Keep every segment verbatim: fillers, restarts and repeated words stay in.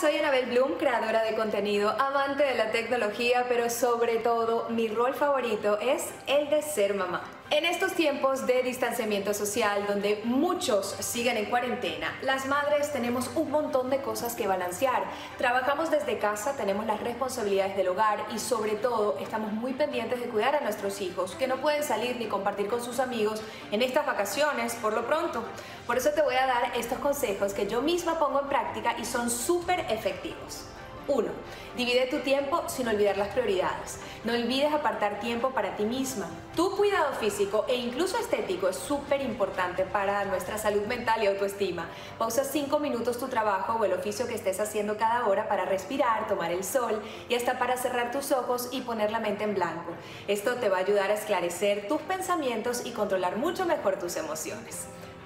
soy Anabelle Blum, creadora de contenido, amante de la tecnología, pero sobre todo mi rol favorito es el de ser mamá. En estos tiempos de distanciamiento social, donde muchos siguen en cuarentena, las madres tenemos un montón de cosas que balancear. Trabajamos desde casa, tenemos las responsabilidades del hogar y sobre todo estamos muy pendientes de cuidar a nuestros hijos, que no pueden salir ni compartir con sus amigos en estas vacaciones por lo pronto. Por eso te voy a dar estos consejos que yo misma pongo en práctica y son súper efectivos. uno. Divide tu tiempo sin olvidar las prioridades. No olvides apartar tiempo para ti misma. Tu cuidado físico e incluso estético es súper importante para nuestra salud mental y autoestima. Pausa cinco minutos tu trabajo o el oficio que estés haciendo cada hora para respirar, tomar el sol y hasta para cerrar tus ojos y poner la mente en blanco. Esto te va a ayudar a esclarecer tus pensamientos y controlar mucho mejor tus emociones.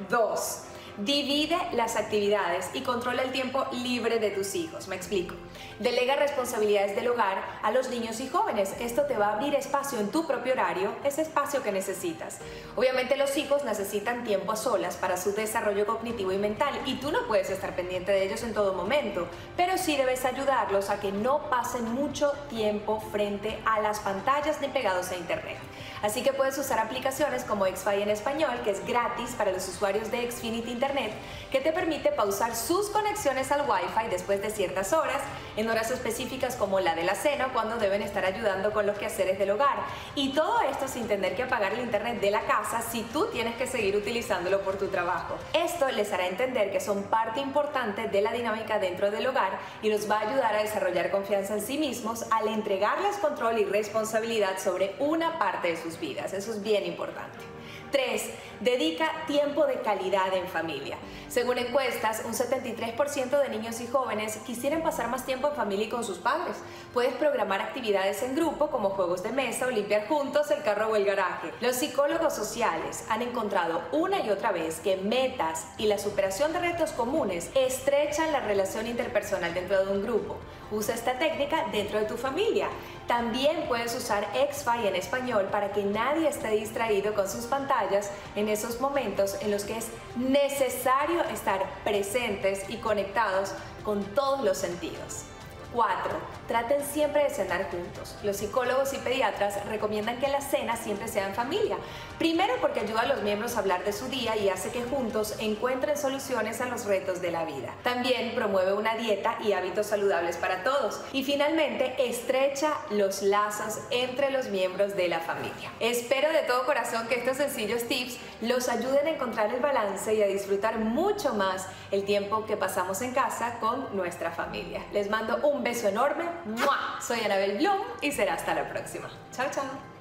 dos. Divide las actividades y controla el tiempo libre de tus hijos. Me explico. Delega responsabilidades del hogar a los niños y jóvenes. Esto te va a abrir espacio en tu propio horario, ese espacio que necesitas. Obviamente los hijos necesitan tiempo a solas para su desarrollo cognitivo y mental y tú no puedes estar pendiente de ellos en todo momento, pero sí debes ayudarlos a que no pasen mucho tiempo frente a las pantallas ni pegados a internet. Así que puedes usar aplicaciones como Xfinity en español, que es gratis para los usuarios de Xfinity Internet, que te permite pausar sus conexiones al Wi-Fi después de ciertas horas, en horas específicas como la de la cena, cuando deben estar ayudando con los quehaceres del hogar. Y todo esto sin tener que apagar el internet de la casa si tú tienes que seguir utilizándolo por tu trabajo. Esto les hará entender que son parte importante de la dinámica dentro del hogar y los va a ayudar a desarrollar confianza en sí mismos al entregarles control y responsabilidad sobre una parte de sus vidas. Eso es bien importante. tres. Dedica tiempo de calidad en familia. Según encuestas, un setenta y tres por ciento de niños y jóvenes quisieran pasar más tiempo en familia y con sus padres. Puedes programar actividades en grupo como juegos de mesa o limpiar juntos el carro o el garaje. Los psicólogos sociales han encontrado una y otra vez que metas y la superación de retos comunes estrechan la relación interpersonal dentro de un grupo. Usa esta técnica dentro de tu familia. También puedes usar Xfinity en español para que nadie esté distraído con sus pantallas en esos momentos en los que es necesario estar presentes y conectados con todos los sentidos. cuatro. Traten siempre de cenar juntos. Los psicólogos y pediatras recomiendan que las cenas siempre sean en familia. Primero porque ayuda a los miembros a hablar de su día y hace que juntos encuentren soluciones a los retos de la vida. También promueve una dieta y hábitos saludables para todos. Y finalmente, estrecha los lazos entre los miembros de la familia. Espero de todo corazón que estos sencillos tips los ayuden a encontrar el balance y a disfrutar mucho más el tiempo que pasamos en casa con nuestra familia. Les mando un beso enorme. ¡Mua! Soy Anabelle Blum y será hasta la próxima. Chao, chao.